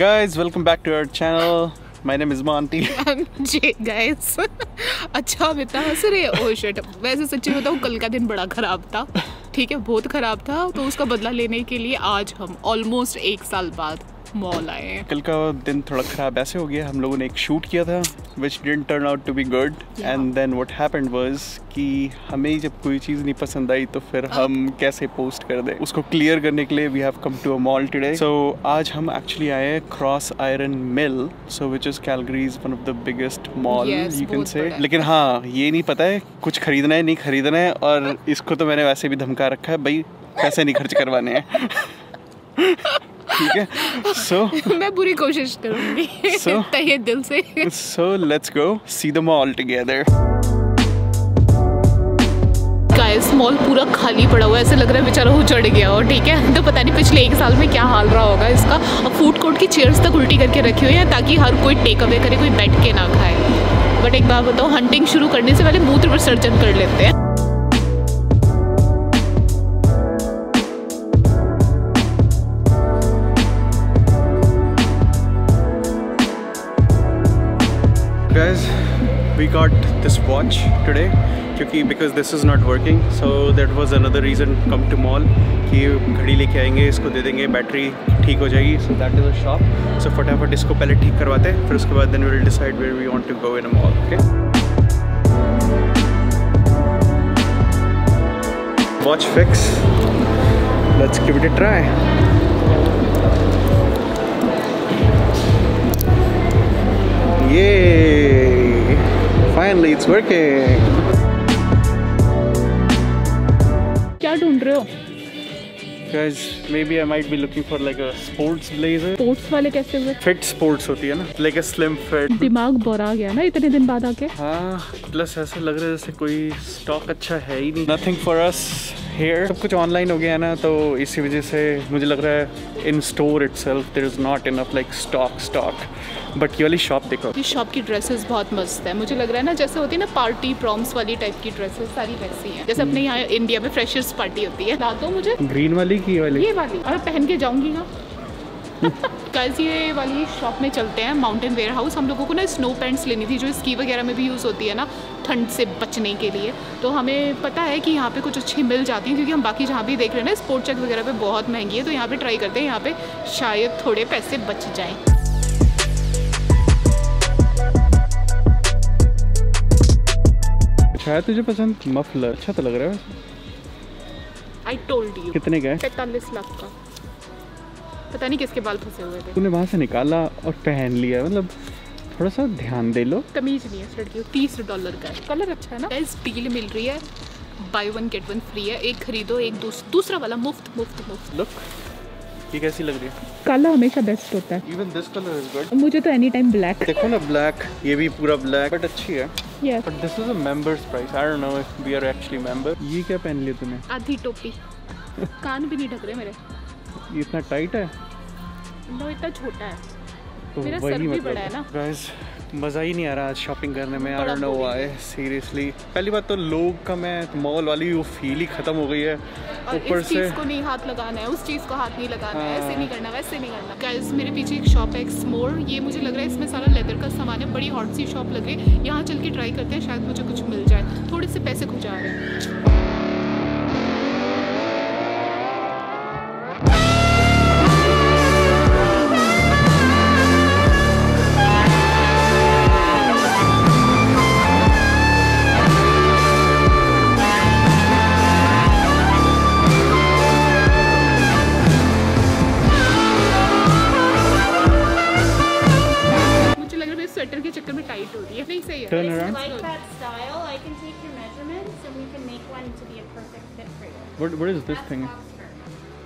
Guys, welcome back to our channel. My name is Monty. I'm Jay, guys. अच्छा आप इतना हंस रहे हो? Oh shit. वैसे सच्ची बताऊँ कल का दिन बड़ा खराब था, ठीक है, बहुत खराब था। तो उसका बदला लेने के लिए आज हम ऑलमोस्ट एक साल बाद मॉल आए हैं। कल का दिन थोड़ा खराब ऐसे हो गया, हम लोगों ने एक शूट किया था which didn't turn out to be good, and then what happened was कि हमें जब कोई चीज़ नहीं पसंद आई तो फिर हम कैसे पोस्ट कर दें, उसको क्लियर करने के लिए we have come to a mall today. So आज हम एक्चुअली आए हैं Cross Iron Mill, so which is Calgary's one of the biggest mall you can say. लेकिन हाँ, ये नहीं पता है कुछ खरीदना है नहीं खरीदना है, और इसको तो मैंने वैसे भी धमका रखा है, भाई पैसे नहीं खर्च करवाने हैं। ठीक है, सो मैं पूरी कोशिश करूंगी तहे दिल से। So let's go see the mall together. Guys, mall पूरा खाली पड़ा हुआ है, ऐसे लग रहा है बेचारा वो चढ़ गया हो, ठीक है। तो पता नहीं पिछले एक साल में क्या हाल रहा होगा इसका। अब फूड कोर्ट की चेयर्स तक उल्टी करके रखी हुई है ताकि हर कोई टेक अवे करे, कोई बैठ के ना खाए। बट एक बात बताओ, हंटिंग शुरू करने से पहले मूत्र विसर्जन कर लेते हैं। Guys, we got this watch today because this is not working, so that was another reason come to mall कि घड़ी लेके आएंगे, इसको दे देंगे, बैटरी ठीक हो जाएगी। So that is a shop, so फटाफट इसको पहले ठीक करवाते हैं, फिर उसके बाद then we will decide where we want to go in a mall, okay? Watch fix, let's give it a try. Yay! Finally, it's working. क्या ढूंढ रहे हो? Guys, maybe I might be looking for like a sports blazer. Sports वाले कैसे हुए? Fit sports होती है ना, like a slim fit. दिमाग बोरा गया ना इतने दिन बाद आके। हाँ, प्लस ऐसा लग रहा है जैसे कोई स्टॉक अच्छा है ही नहीं। Nothing for us here. सब कुछ ऑनलाइन हो गया है ना, तो इसी वजह से मुझे लग रहा है in store itself there is not enough like stock. But ये वाली शॉप देखो, ये शॉप की ड्रेसेस बहुत मस्त है। मुझे लग रहा है ना जैसे होती है ना पार्टी प्रॉम्स वाली टाइप की ड्रेसेस, सारी वैसी हैं जैसे अपने यहाँ इंडिया में फ्रेशर्स पार्टी होती है। ला दो मुझे ग्रीन वाली की वाली, ये वाली, और पहन के जाऊंगी ना। गाइस, ये वाली शॉप में चलते हैं, माउंटेन वेयर हाउस। हम लोगों को ना स्नो पैंट्स लेनी थी जो स्की वगैरह में भी यूज़ होती है ना ठंड से बचने के लिए, तो हमें पता है कि यहाँ पे कुछ अच्छी मिल जाती है क्योंकि हम बाकी जहाँ भी देख रहे हैं ना स्पोर्ट चेक वगैरह पे बहुत महंगी है, तो यहाँ पे ट्राई करते हैं, यहाँ पे शायद थोड़े पैसे बच जाएँ। शायद तुझे पसंद मफलर, अच्छा तो लग रहा है। I told you. कितने का है? 45 लाख का। पता नहीं किसके बाल फंसे हुए थे। तूने वहाँ से निकाला और पहन लिया, मतलब थोड़ा सा ध्यान दे लो। कमीज नहीं है लड़की, $30 का है। कलर अच्छा है ना। इस डील मिल रही है, buy 1 get 1 फ्री है, एक खरीदो एक दूसरा वाला मुफ्त। लुक ये कैसी लग रही है? काला हमेशा बेस्ट होता है। Even this color is good. मुझे तो एनी टाइम ब्लैक। देखो ना ब्लैक, ये भी पूरा ब्लैक, बट अच्छी है। Yes. But this is a member's price. I don't know if we are actually member. ये क्या पहन लिया तूने? आधी टोपी। कान भी नहीं ढक रहे मेरे। ये इतना टाइट है? नो, इतना छोटा है। तो मेरा सर भी बड़ा है ना। Guys, मज़ा ही नहीं आ रहा आज शॉपिंग करने में। I don't know why. Seriously. पहली बात तो लोग का मैं मॉल वाली वो फील ही खत्म हो गई है। ऊपर से इसको नहीं हाथ लगाना है, उस चीज़ को हाथ नहीं लगाना है, ऐसे नहीं करना वैसे नहीं करना। गाइस, मेरे पीछे एक शॉप है एक्समोर, ये मुझे लग रहा है इसमें सारा लेदर का सामान है, बड़ी हॉट सी शॉप लग रही है। यहाँ चल के ट्राई करते हैं, शायद मुझे कुछ मिल जाए। थोड़े से पैसे खुजा रहे हैं। What is this thing?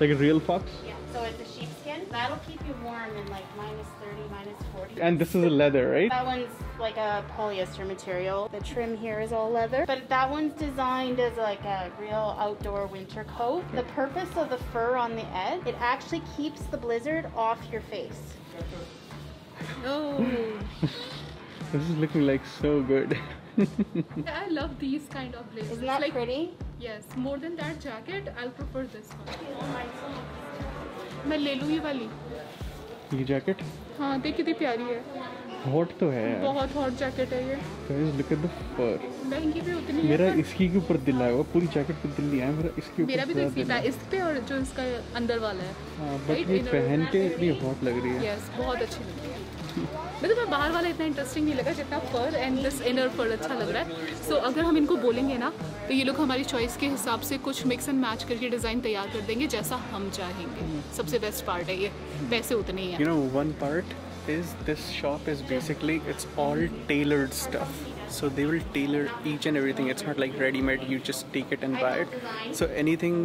Like a real fox? Yeah, so it's a sheepskin. That'll keep you warm in like -30, -40. And this is a leather, right? That one's like a polyester material. The trim here is all leather, but that one's designed as like a real outdoor winter coat. The purpose of the fur on the edge, it actually keeps the blizzard off your face. Oh. This is looking like so good. I love these kind of blazers. Isn't that like, pretty? Yes, more than that jacket, I'll prefer this one. मैं ले लूँ ये वाली। ये jacket हाँ देख कितनी प्यारी है, हॉट तो है यार। बहुत हॉट जैकेट है ये। Guys look at the fur, महंगी भी उतनी है। मेरा इसकी के ऊपर दिल आया हुआ, पूरी जैकेट पे दिल नहीं आया मेरा इसके ऊपर। मेरा भी तो इसी पे, इस पे और जो इसका अंदर वाला है। बट ये पहन के इतनी हॉट लग रही है। यस बहुत अच्छी लग रही है। मतलब बाहर वाला इतना इंटरेस्टिंग नहीं लगा जितना fur and this inner fur अच्छा लग रहा है। सो अगर हम इनको बोलेंगे ना तो ये लोग हमारी चॉइस के हिसाब से कुछ मिक्स एंड मैच करके डिज़ाइन तैयार कर देंगे जैसा हम चाहेंगे। सबसे बेस्ट पार्ट है ये, पैसे उतने ही हैं। You know one part is this shop is basically it's all tailored stuff, so they will tailor each and everything. It's not like ready made, you just take it and buy it. So anything,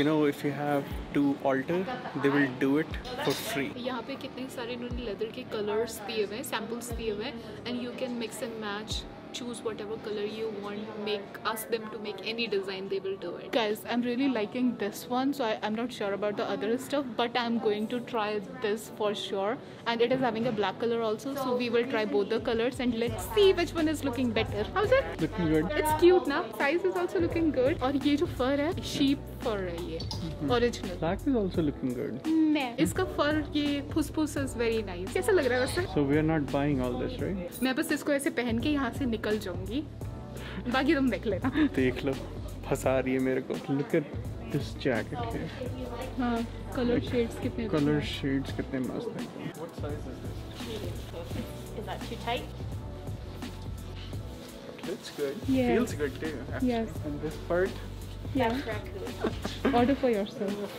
you know, if you have to alter, they will do it for free. यहाँ पे कितने सारे इन्होंने leather के colours दिए हुए हैं, samples दिए हुए हैं, and you can mix and match. Choose whatever color you want, make ask them to make any design, they will do it. Guys, I'm really liking this one, so I'm not sure about the other stuff, but I'm going to try this for sure, and it is having a black color also, so we will try both the colors and let's see which one is looking better. How's it looking? Good. It's cute na, size is also looking good. Aur ye jo fur hai sheep fur hai ye original. Black is also looking good. No, iska fur ye phus is very nice. Kaisa lag raha hai? So we are not buying all this, right? Main bas isko aise pehen ke yahan se कल जाऊंगी, बाकी तुम देख लेना। देख लो फंसा रही है मेरे को। Look at this jacket here. हाँ, कलर शेड्स कितने, कलर शेड्स कितने मस्त हैं। What size is this? Is that too tight? Looks good. Yeah. Feels good too. Actually. Yes. And this part. Yeah. Order for yourself.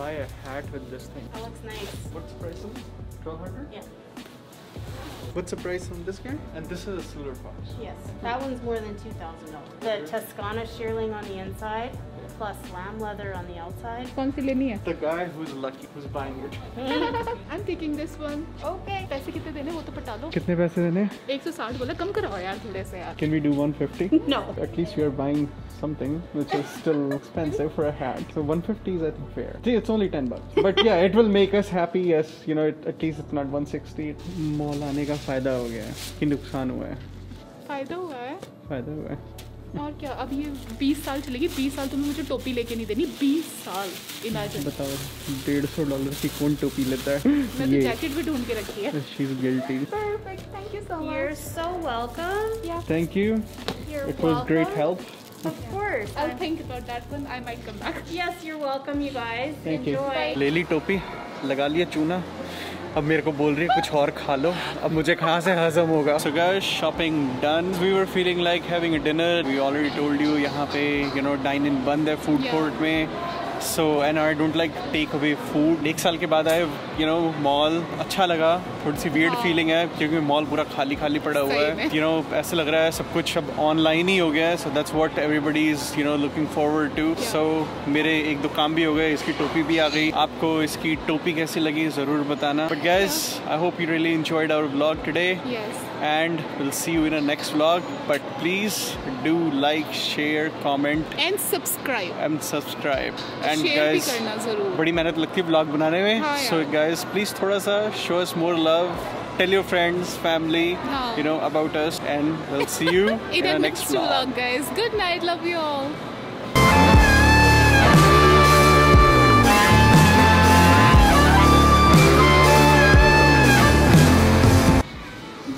Buy a hat with this thing. That looks nice. What's the price on it? 1200. Yeah. What's the price on this guy? And this is a silver fox. Yes, that one's more than $2,000. The Toscana shearling on the inside, plus lamb leather on the outside. कौन सी लेनी है? The guy who's lucky who's buying it. I'm taking this one. Okay. पैसे कितने देने वो तो बता दो। कितने पैसे देने? 160 बोला, कम कराओ यार थोड़े से यार। Can we do 150? No. At least we are buying something which is still expensive for a hat. So 150 is I think fair. See, it's only $10. But yeah, it will make us happy. Yes, you know, it, at least it's not 160. Mall आने का फायदा हो गया है कि नुकसान हुआ है? फायदा हुआ है। फायदा हुआ है। और क्या, अब ये 20 साल चलेगी। 20 साल तुम्हें मुझे टोपी लेके नहीं देनी। 20 साल इमेजिन। बताओ $150 की कौन टोपी लेता है? मैं तो जैकेट भी ढूंढ के रखी है। She is guilty. Perfect. Thank you so much. You're so welcome. Yeah. Thank you. You're welcome. It was great help. Of course. I'll think about that one. I might come back. Yes, you're welcome, you guys. Thank you. Enjoy. ले ली टोपी, लगा लिया चूना। अब मेरे को बोल रही है कुछ और खा लो, अब मुझे कहाँ से हजम होगा। So guys shopping done, we were feeling like having a dinner. We already told you यहाँ पे यू नो डाइन इन बंद है फूड कोर्ट में। So and I don't like take away food. 1 साल के बाद आए यू नो मॉल, अच्छा लगा। थोड़ी सी वियर्ड फीलिंग है क्योंकि मॉल पूरा खाली खाली पड़ा हुआ है। यू नो ऐसा लग रहा है सब कुछ अब ऑनलाइन ही हो गया है। So that's what everybody is you know looking forward to. So मेरे 1-2 काम भी हो गए, इसकी टोपी भी आ गई। आपको इसकी टोपी कैसी लगी ज़रूर बताना। But guys I hope you really enjoyed our vlog today and will see you in a next vlog. But please do like share comment and subscribe and guys बड़ी मेहनत लगती है व्लॉग बनाने में। सो गाइस प्लीज़ थोड़ा सा show us more love. Tell your friends, family, you know about us, and we'll see you in our next vlog, guys. Good night, love you all.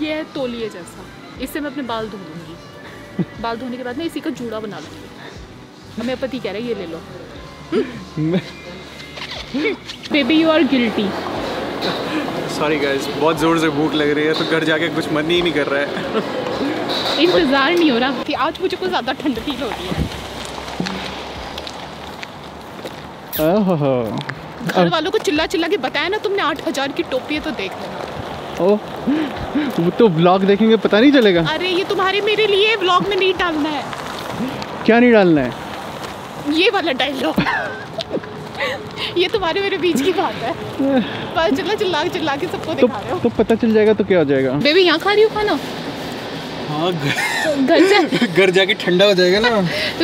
ये तौलिए जैसा, इससे मैं अपने बाल धो दूंगी। बाल धोने के बाद मैं इसी का जूड़ा बना लूंगी। मेरा पति कह रहा है ये ले लो। Baby, you are guilty. Sorry guys, बहुत ज़ोर से भूख लग रही है तो घर जाके कुछ मन ही नहीं कर रहा है। इंतज़ार नहीं हो रहा कि आज मुझे कुछ ज़्यादा ठंड फील हो रही है। ओहो, घर वालों को चिल्ला चिल्ला के बताया ना तुमने 8000 की टोपी है तो देख लेना। ओह, वो तो ब्लॉग देखेंगे पता नहीं चलेगा। अरे ये तुम्हारे मेरे लिए ब्लॉग में नहीं डालना है। क्या नहीं डालना है? ये वाला डायलॉग। ये तुम्हारे मेरे बीच की बात है। पर चिल्ला के सबको दिखा रहे हो। तो पता चल जाएगा तो क्या हो जाएगा? बेबी यहाँ खा रही हो खाना? हाँ, घर जाके ठंडा हो जाएगा ना। तो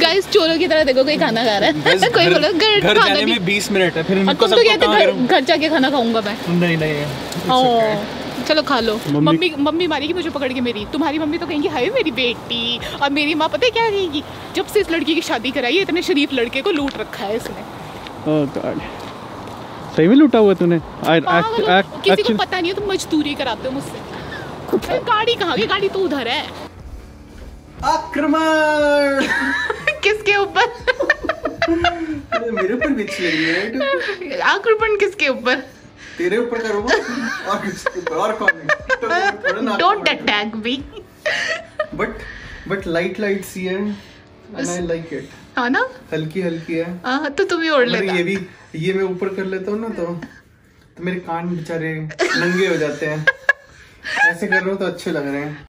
गाइस चोरों की तरह देखो कोई खाना खा रहा है, कोई बोला घर जाने में 20 मिनट है, फिर उनको सबको कहाँ करूँ? घर जाके खाना खाऊंगा मैं। नहीं नहीं, चलो खा लो। मम्मी मारेगी मुझे पकड़ के मेरी। तुम्हारी मम्मी तो कहेंगी हाय मेरी बेटी। और मेरी माँ पता है क्या कहेगी, जब से इस लड़की की शादी कराई है इतने शरीफ लड़के को लूट रखा है इसने। Oh God. सही लूटा हुआ तूने? किसी को पता नहीं है तुम मजदूरी कराते हो मुझसे। गाड़ी कहाँ गई? गाड़ी तो उधर है। आक्रमण किसके ऊपर? मेरे ऊपर बीच लगी है। आक्रमण किसके ऊपर? तेरे ऊपर करूँगा और किसके ऊपर और कौन? Don't attack me. But light see and And I like it. हाँ ना, हल्की हल्की है। हाँ तो तुम ही ओढ़ लेता। ये मैं ऊपर कर लेता हूँ ना तो मेरे कान बेचारे नंगे हो जाते हैं। ऐसे कर रहा हूँ तो अच्छे लग रहे हैं।